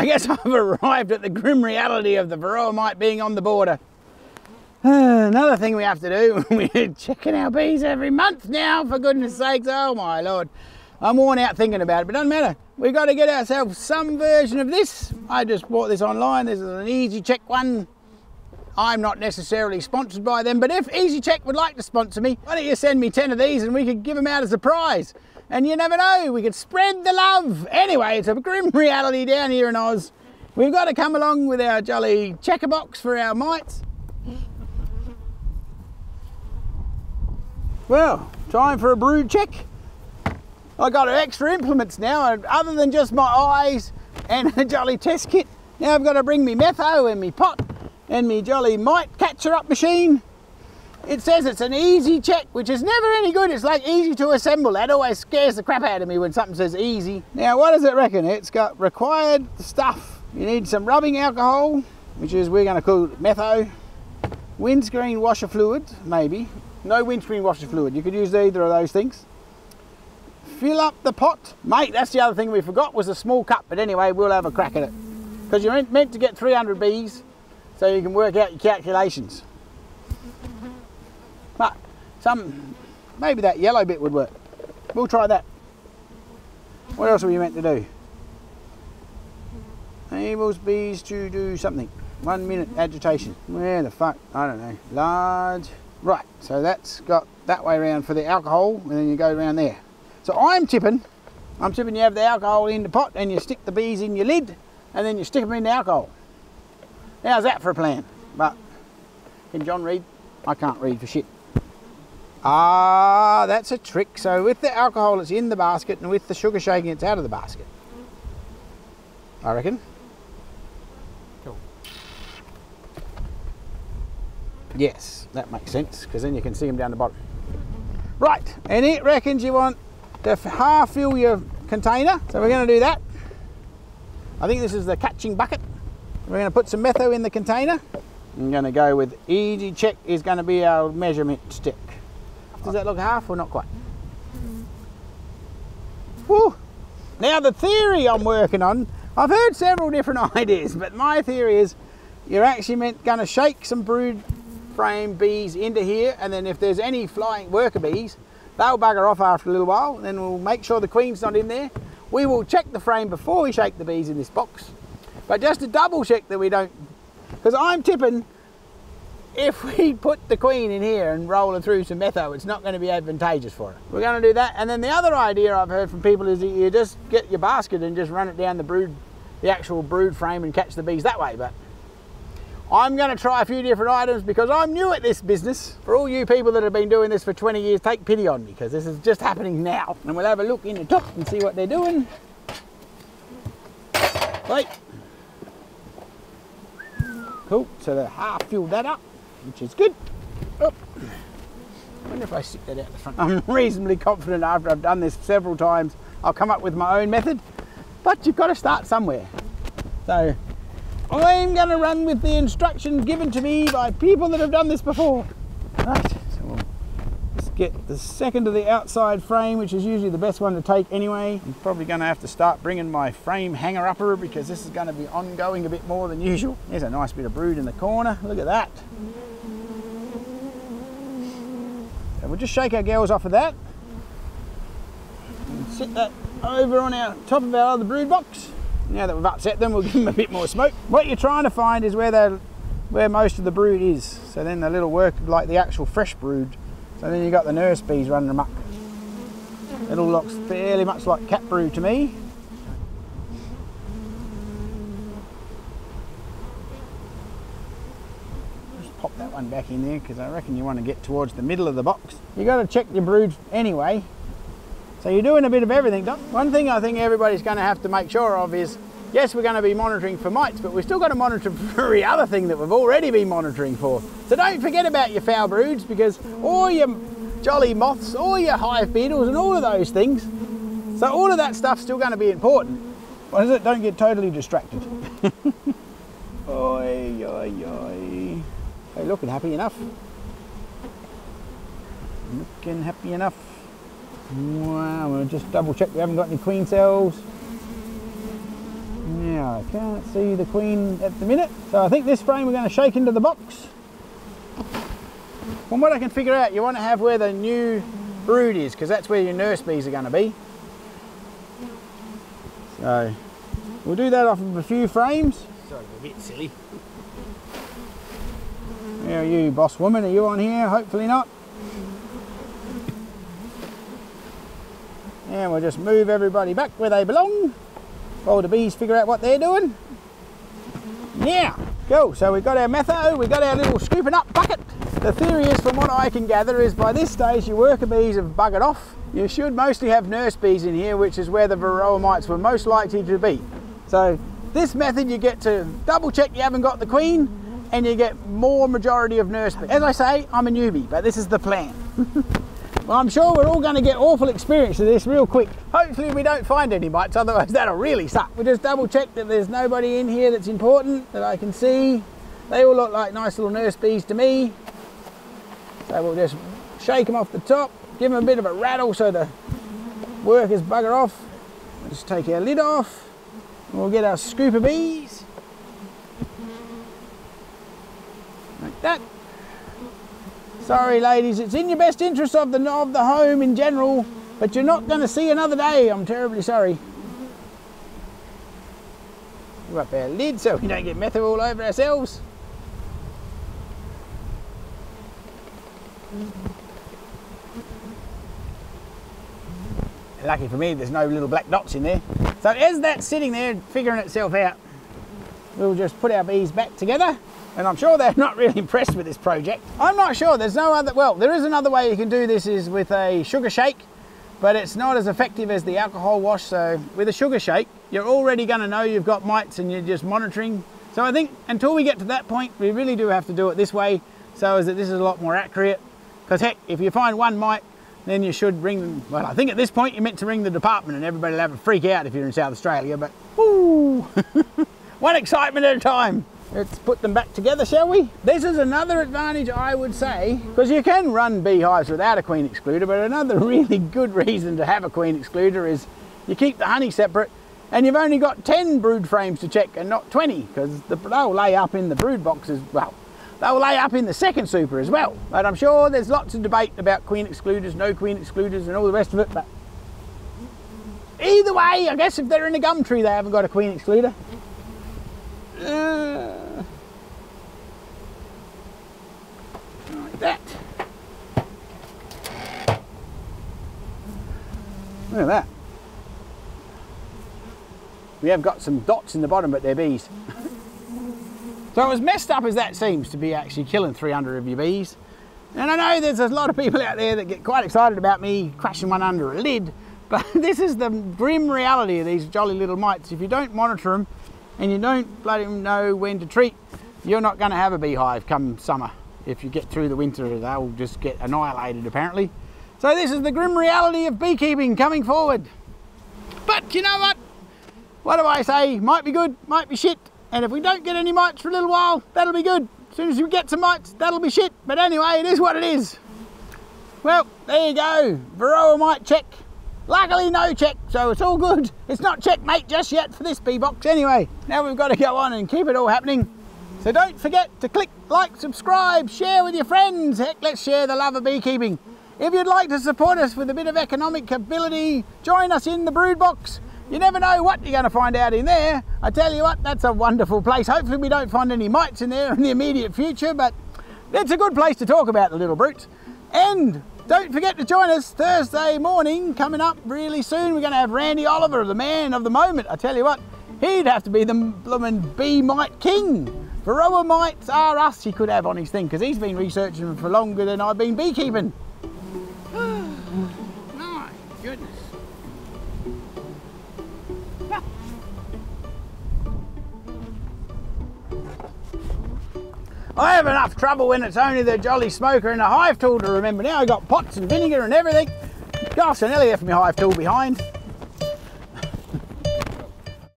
I guess I've arrived at the grim reality of the Varroa mite being on the border. Another thing we have to do, we're checking our bees every month now, for goodness sakes. Oh my lord, I'm worn out thinking about it, but it doesn't matter. We've got to get ourselves some version of this. I just bought this online. This is an EasyCheck one. I'm not necessarily sponsored by them, but if EasyCheck would like to sponsor me, why don't you send me 10 of these and we could give them out as a prize? And you never know, we could spread the love. Anyway, it's a grim reality down here in Oz. We've got to come along with our jolly checker box for our mites. Well, time for a brood check. I got extra implements now, other than just my eyes and a jolly test kit. Now I've got to bring me metho and me pot and me jolly mite catcher up machine. It says it's an easy check, which is never any good. It's like easy to assemble. That always scares the crap out of me when something says easy. Now, what does it reckon? It's got required stuff. You need some rubbing alcohol, which is we're gonna call it metho. Windscreen washer fluid, maybe. No windscreen washer fluid. You could use either of those things. Fill up the pot. Mate, that's the other thing we forgot was a small cup. But anyway, we'll have a crack at it. Because you're meant to get 300 bees, so you can work out your calculations. But maybe that yellow bit would work. We'll try that. What else are we meant to do? Enables bees to do something. 1 minute agitation. Where the fuck? I don't know. Large. Right, so that's got that way around for the alcohol, and then you go around there. So I'm tipping you have the alcohol in the pot and you stick the bees in your lid and then you stick them in the alcohol. How's that for a plan? But can John read? I can't read for shit. Ah, that's a trick. So with the alcohol it's in the basket and with the sugar shaking it's out of the basket. I reckon. Cool. Yes, that makes sense because then you can see them down the bottom. Right, and it reckons you want to half fill your container. So we're going to do that. I think this is the catching bucket. We're going to put some metho in the container. I'm going to go with easy check is going to be our measurement stick. Does that look half or not quite? Woo. Now the theory I'm working on, I've heard several different ideas, but my theory is you're actually going to shake some brood frame bees into here, and then if there's any flying worker bees, they'll bugger off after a little while, and then we'll make sure the queen's not in there. We will check the frame before we shake the bees in this box. But just to double check that we don't, because I'm tipping if we put the queen in here and roll her through some metho, it's not going to be advantageous for her. We're going to do that. And then the other idea I've heard from people is that you just get your basket and just run it down the actual brood frame and catch the bees that way. But I'm going to try a few different items because I'm new at this business. For all you people that have been doing this for 20 years, take pity on me because this is just happening now. And we'll have a look in the top and see what they're doing. Wait. Cool, so they half filled that up, which is good. Oh. I wonder if I stick that out the front. I'm reasonably confident after I've done this several times, I'll come up with my own method, but you've got to start somewhere. So I'm going to run with the instructions given to me by people that have done this before. Right, so we'll just get the second of the outside frame, which is usually the best one to take anyway. I'm probably going to have to start bringing my frame hanger-upper because this is going to be ongoing a bit more than usual. There's a nice bit of brood in the corner. Look at that. So we'll just shake our girls off of that and sit that over on our top of our other brood box. Now that we've upset them, we'll give them a bit more smoke. What you're trying to find is where most of the brood is. So then the little work, like the actual fresh brood. So then you've got the nurse bees running them up. It all looks fairly much like cat brood to me. Just pop that one back in there because I reckon you want to get towards the middle of the box. You've got to check your brood anyway. So you're doing a bit of everything. One thing I think everybody's going to have to make sure of is, yes, we're going to be monitoring for mites, but we've still got to monitor for every other thing that we've already been monitoring for. So don't forget about your foul broods, because all your jolly moths, all your hive beetles and all of those things. So all of that stuff's still going to be important. What is it? Don't get totally distracted. Oi, oi, oi. They're looking happy enough. Looking happy enough. Wow, we'll just double check we haven't got any queen cells. Now, I can't see the queen at the minute, so I think this frame we're going to shake into the box. From what I can figure out, you want to have where the new brood is, because that's where your nurse bees are going to be. So, we'll do that off of a few frames. Sorry, a bit silly. How are you, boss woman? Are you on here? Hopefully not. And we'll just move everybody back where they belong. All the bees figure out what they're doing. Now, go. So we've got our metho, we've got our little scooping up bucket. The theory is, from what I can gather, is by this stage your worker bees have buggered off. You should mostly have nurse bees in here, which is where the Varroa mites were most likely to be. So this method, you get to double check you haven't got the queen, and you get more majority of nurse bees. As I say, I'm a newbie, but this is the plan. Well, I'm sure we're all going to get awful experience of this real quick. Hopefully we don't find any mites, otherwise that'll really suck. We'll just double check that there's nobody in here that's important that I can see. They all look like nice little nurse bees to me. So we'll just shake them off the top, give them a bit of a rattle so the workers bugger off. We'll just take our lid off. We'll get our scoop of bees. Like that. Sorry ladies, it's in your best interest of the home in general, but you're not going to see another day. I'm terribly sorry. Move up our lid so we don't get metho all over ourselves. Lucky for me, there's no little black dots in there. So as that's sitting there figuring itself out, we'll just put our bees back together. And I'm sure they're not really impressed with this project. I'm not sure, there's no other, well, there is another way you can do this, is with a sugar shake, but it's not as effective as the alcohol wash. So with a sugar shake, you're already gonna know you've got mites and you're just monitoring. So I think until we get to that point, we really do have to do it this way, so as that this is a lot more accurate. Because heck, if you find one mite, then you should ring, well, I think at this point you're meant to ring the department and everybody will have a freak out if you're in South Australia, but woo! One excitement at a time. Let's put them back together, shall we? This is another advantage, I would say, because you can run beehives without a queen excluder, but another really good reason to have a queen excluder is you keep the honey separate and you've only got 10 brood frames to check and not 20, because they'll lay up in the brood boxes, well, they'll lay up in the second super as well. But I'm sure there's lots of debate about queen excluders, no queen excluders and all the rest of it, but either way, I guess if they're in a gum tree, they haven't got a queen excluder. Like that. Look at that. We have got some dots in the bottom, but they're bees. So as messed up as that seems to be, actually killing 300 of your bees. And I know there's a lot of people out there that get quite excited about me crashing one under a lid, but this is the grim reality of these jolly little mites. If you don't monitor them, and you don't bloody know when to treat, you're not going to have a beehive come summer. If you get through the winter, they'll just get annihilated apparently. So this is the grim reality of beekeeping coming forward. But you know what? What do I say? Might be good, might be shit. And if we don't get any mites for a little while, that'll be good. As soon as we get some mites, that'll be shit. But anyway, it is what it is. Well, there you go. Varroa mite check. Luckily no check, so it's all good. It's not checkmate just yet for this bee box anyway. Now we've got to go on and keep it all happening. So don't forget to click like, subscribe, share with your friends. Heck, let's share the love of beekeeping. If you'd like to support us with a bit of economic ability, join us in the Brood Box. You never know what you're going to find out in there. I tell you what, that's a wonderful place. Hopefully we don't find any mites in there in the immediate future, but it's a good place to talk about the little brutes. And don't forget to join us Thursday morning, coming up really soon. We're going to have Randy Oliver, the man of the moment. I tell you what, he'd have to be the bloomin' bee mite king. Varroa mites are us he could have on his thing, because he's been researching them for longer than I've been beekeeping. My goodness. I have enough trouble when it's only the jolly smoker and a hive tool to remember. Now I've got pots and vinegar and everything. Gosh, I nearly left my hive tool behind.